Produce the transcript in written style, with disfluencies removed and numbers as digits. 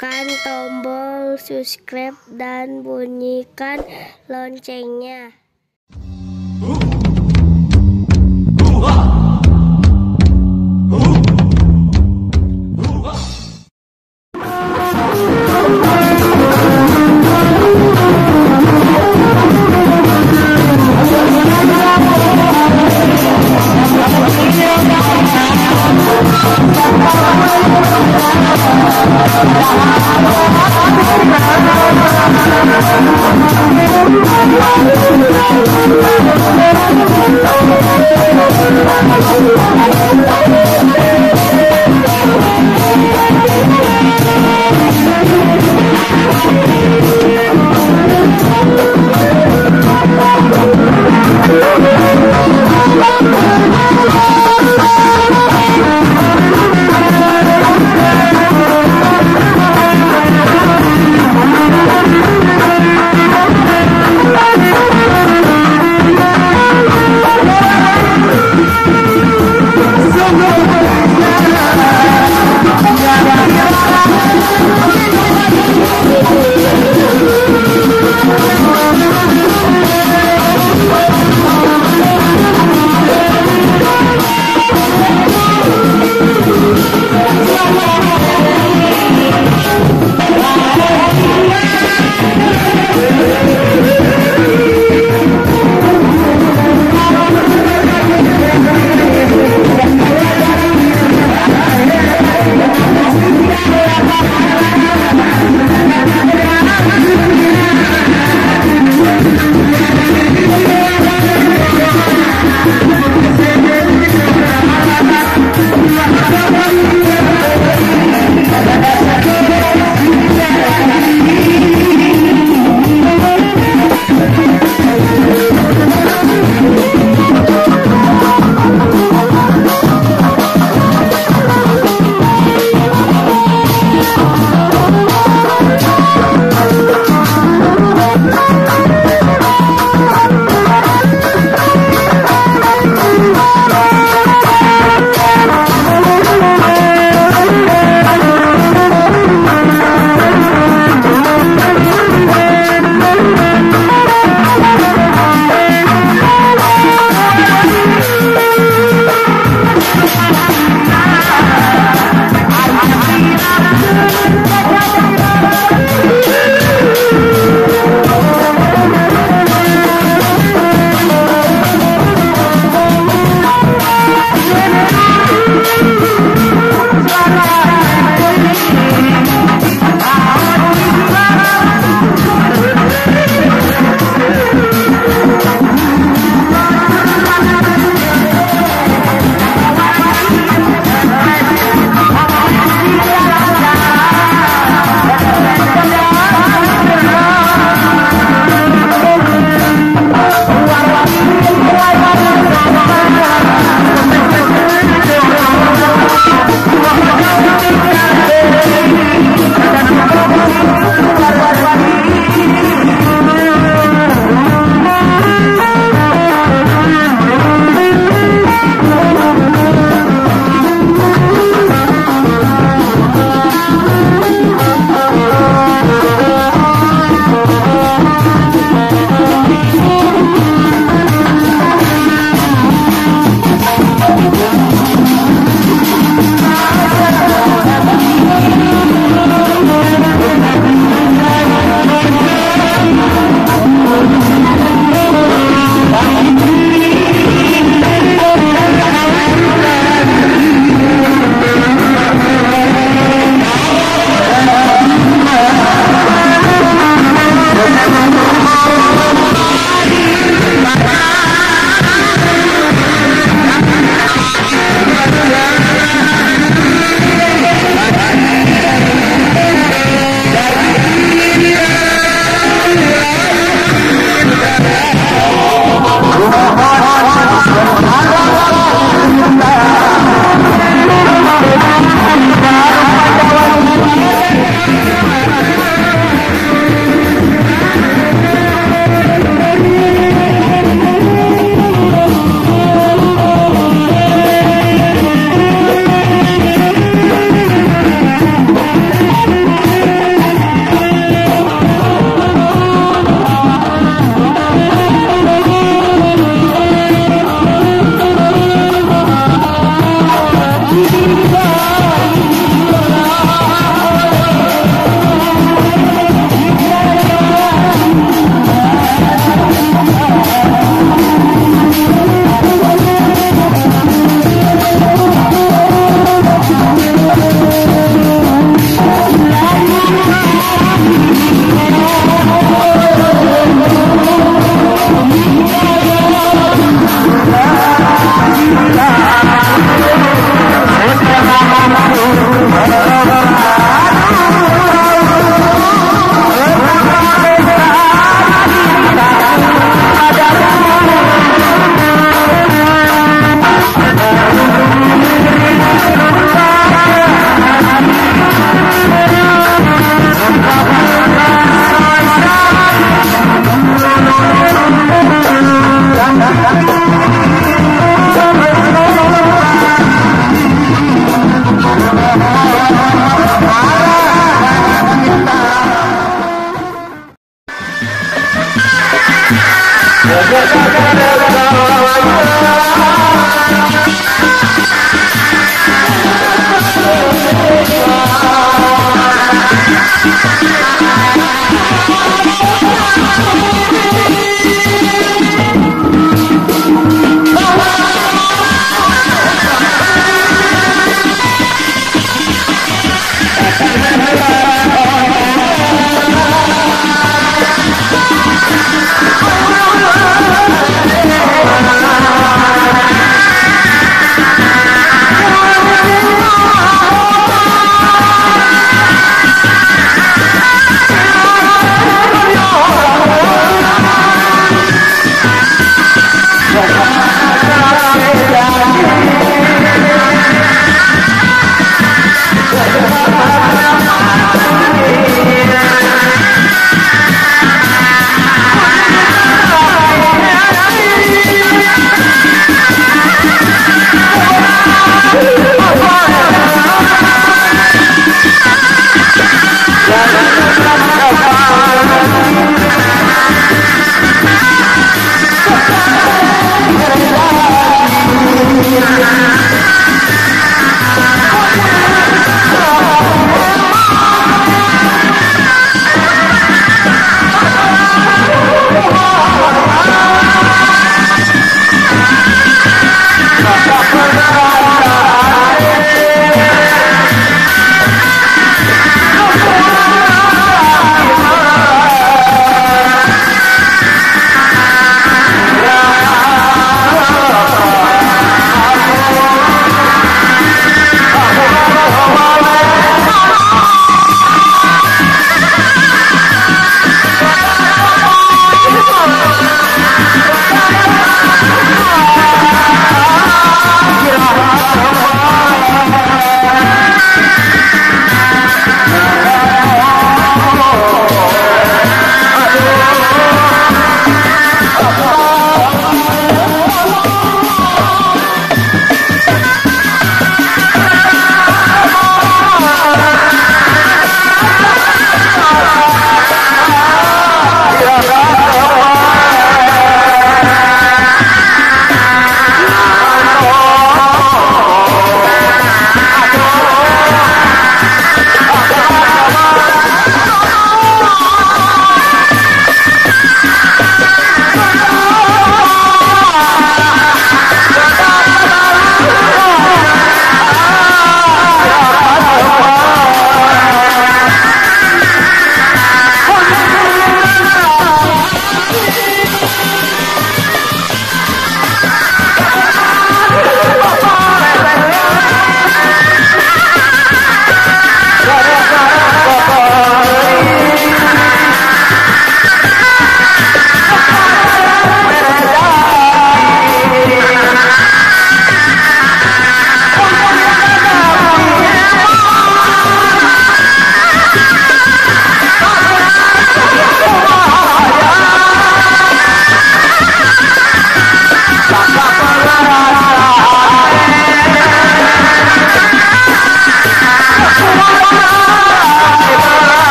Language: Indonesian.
tekan tombol subscribe dan bunyikan loncengnya.